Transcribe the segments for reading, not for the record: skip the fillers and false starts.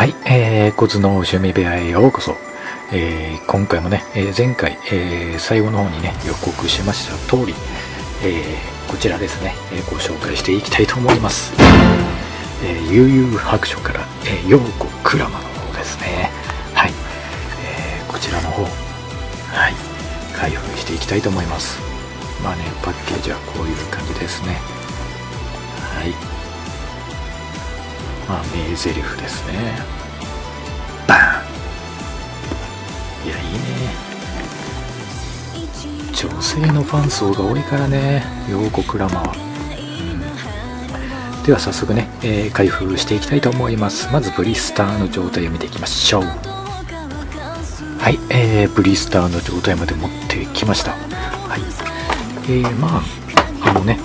はい、コズの趣味部屋へようこそ。今回もね、前回、最後の方にね予告しました通り、こちらですね、ご紹介していきたいと思います。悠々白書から陽子クラマの方ですね。はい、こちらの方、はい、開封していきたいと思います。まあね、パッケージはこういう感じですね。はい、まあ名台詞ですね。バーン。いや、いいね。女性のファン層が多いからね、陽子クラマは。では早速ね、開封していきたいと思います。まずブリスターの状態を見ていきましょう。はい、ブリスターの状態まで持ってきました。はい、まあね、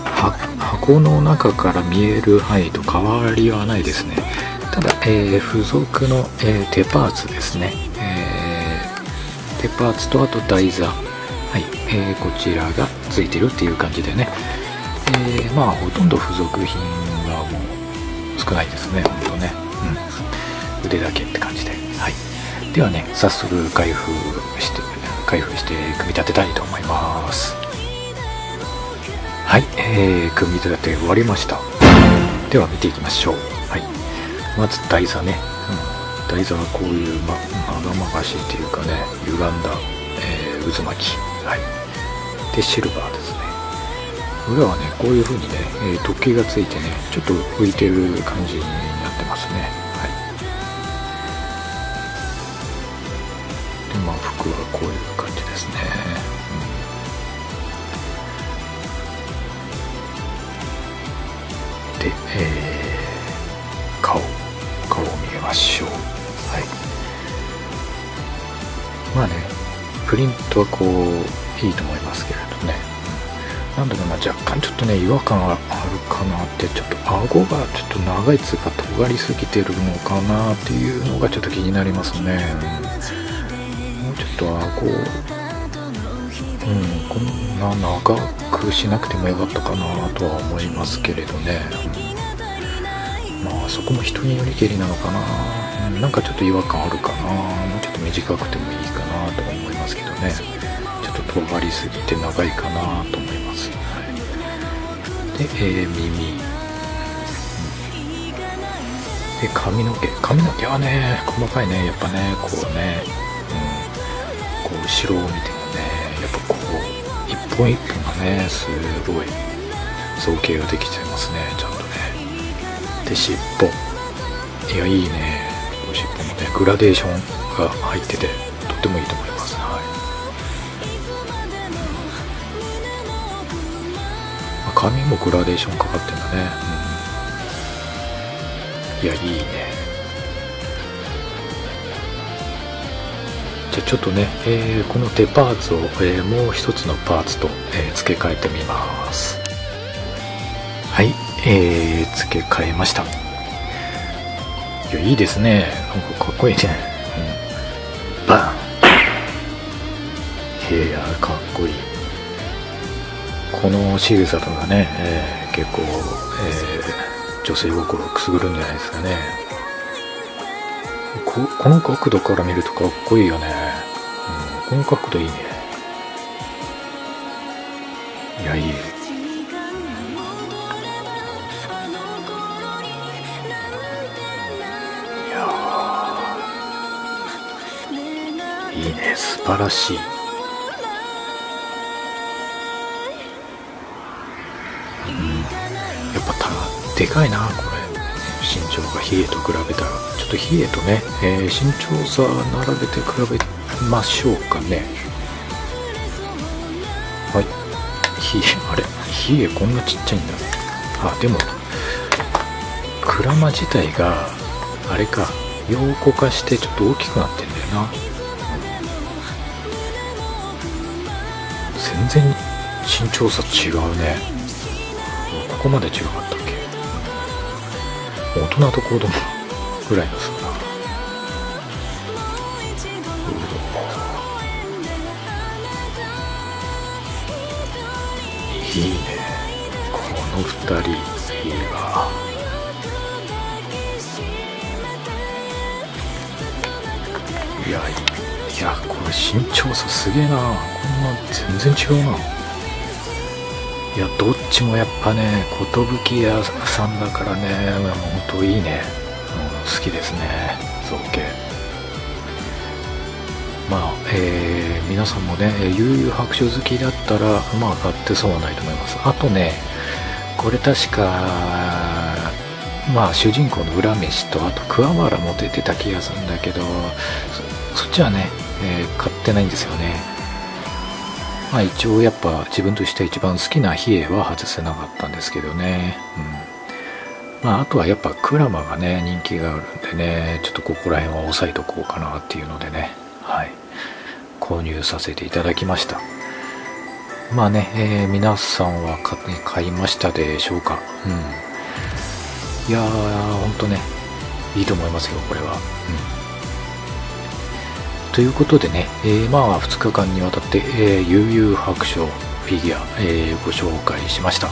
箱の中から見える範囲と変わりはないですね。ただ、付属の、手パーツですね。パーツとあと台座、はい、こちらがついてるっていう感じでね、まあほとんど付属品はもう少ないですね、ほんとね、うん、腕だけって感じで、はい、ではね早速開封して組み立てたいと思います。はい、組み立て終わりました。では見ていきましょう。はい、まず台座ね、台座はこういうまがまがしいというかね、歪んだ、渦巻き、はい、でシルバーですね。裏はねこういう風にね、突起がついてね、ちょっと浮いてる感じになってますね。はい、でまあ服はこういう感じですね。うん、で、顔を見ましょう。はい、まあねプリントはこういいと思いますけれどね、なんだかな、若干ちょっとね違和感があるかなって、ちょっと顎がちょっと長いつうか尖りすぎてるのかなっていうのがちょっと気になりますね。もうちょっと顎をこんな長くしなくてもよかったかなとは思いますけれどね。まあそこも人によりけりなのかな、なんかちょっと違和感あるかな、もうちょっと短くてもいいかなと思いますけどね、ちょっと尖りすぎて長いかなと思います。はい、で、耳、で髪の毛はね細かいね、やっぱねこうね、こう後ろを見てもね、やっぱこう一本一本がねすごい造形ができちゃいますね、ちゃんとね。で尻尾、いやいいね、尻尾もねグラデーションが入っててとってもいいと思います。はい、髪もグラデーションかかってんだね。いやいいね。じゃあちょっとね、この手パーツを、もう一つのパーツと、付け替えてみます。はい、付け替えました。いや、いいですね。なんかかっこいいね。バーン。いや、かっこいい。この仕草とかね、結構、女性心をくすぐるんじゃないですかね。この角度から見るとかっこいいよね。うん、この角度いいね。いや、いい。いいね、素晴らしい。やっぱでかいな、これ。身長がヒエと比べたら、ちょっとヒエとね、身長差並べて比べましょうかね。はい。ヒエこんなちっちゃいんだ。あ、でも、クラマ自体が、あれか、陽子化してちょっと大きくなってんだよな。全然身長差違うね。ここまで違かったっけ。大人と子供ぐらいの差だ。いいね、この二人。いいわ。いやこれ身長差すげえな。こんな全然違うな。いやどっちもやっぱね寿屋さんだからね、もうほんといいね、好きですね、造形。まあ皆さんもね悠々白書好きだったらまあ買って損はないと思います。あとねこれ確かまあ主人公の裏飯とあと桑原も出てた気がするんだけど、そっちはね、買ってないんですよね。まあ一応やっぱ自分として一番好きな比叡は外せなかったんですけどね、うん、まああとはやっぱ鞍馬がね人気があるんでね、ちょっとここら辺は押さえとこうかなっていうのでね、はい、購入させていただきました。まあね、皆さんは買いましたでしょうか。うん、いやーほんとねいいと思いますよこれは、うん、ということでね、まあ2日間にわたって「悠々白書」フィギュア、ご紹介しました。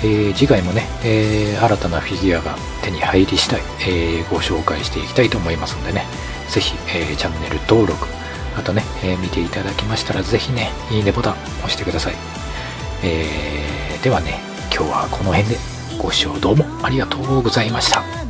次回もね、新たなフィギュアが手に入り次第、ご紹介していきたいと思いますのでね、是非、チャンネル登録、あとね、見ていただきましたら是非ねいいねボタン押してください。ではね今日はこの辺で。ご視聴どうもありがとうございました。